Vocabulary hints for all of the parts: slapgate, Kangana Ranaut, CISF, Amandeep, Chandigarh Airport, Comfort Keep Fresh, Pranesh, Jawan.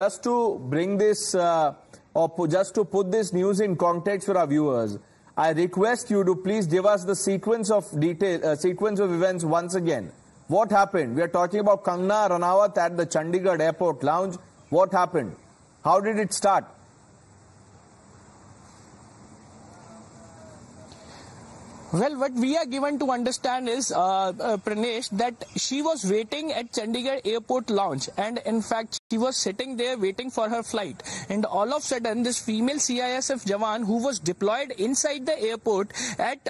Just to bring this, just to put this news in context for our viewers, I request you to please give us the sequence of detail, sequence of events once again. What happened? We are talking about Kangana Ranaut at the Chandigarh Airport lounge. What happened? How did it start? Well, what we are given to understand is, Pranesh, that she was waiting at Chandigarh Airport lounge, and in fact, she was sitting there waiting for her flight. And all of a sudden, this female CISF Jawan, who was deployed inside the airport at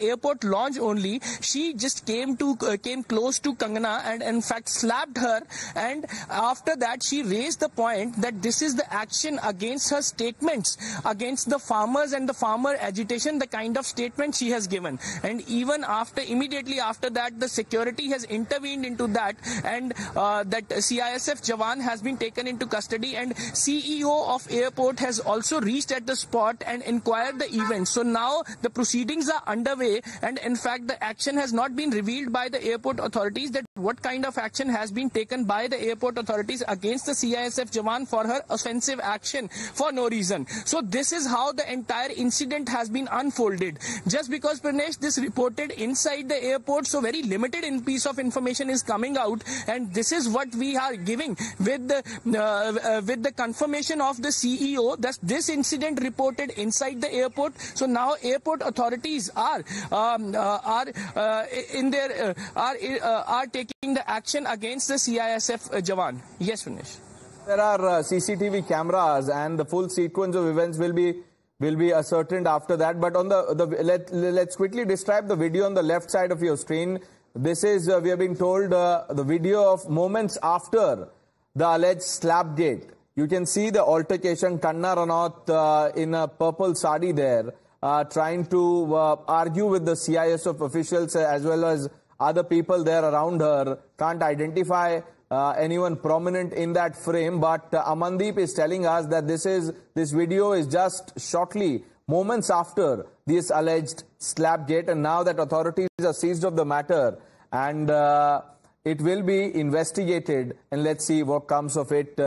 airport lounge only, she just came close to Kangana and in fact slapped her. And after that, she raised the point that this is the action against her statements against the farmers and the farmer agitation, the kind of statement she has given. And even after, immediately after that, the security has intervened into that, and that CISF Jawan has been taken into custody, and CEO of airport has also reached at the spot and inquired the event. So now the proceedings are underway, and in fact the action has not been revealed by the airport authorities, that what kind of action has been taken by the airport authorities against the CISF Jawan for her offensive action for no reason. So this is how the entire incident has been unfolded. Just because, Pranesh, this reported inside the airport, so very limited in piece of information is coming out, and this is what we are giving with the confirmation of the CEO that this incident reported inside the airport. So now airport authorities are taking the action against the CISF Jawan. Yes, Pranesh. There are CCTV cameras, and the full sequence of events will be ascertained after that. But on let's quickly describe the video on the left side of your screen. This is, we have been told, the video of moments after the alleged slapgate. You can see the altercation, Kangana Ranaut in a purple sari there, trying to argue with the CISF officials as well as other people there around her. Can't identify anyone prominent in that frame, but Amandeep is telling us that this video is just shortly, moments after this alleged slapgate, and now that authorities are seized of the matter, and it will be investigated, and let's see what comes of it.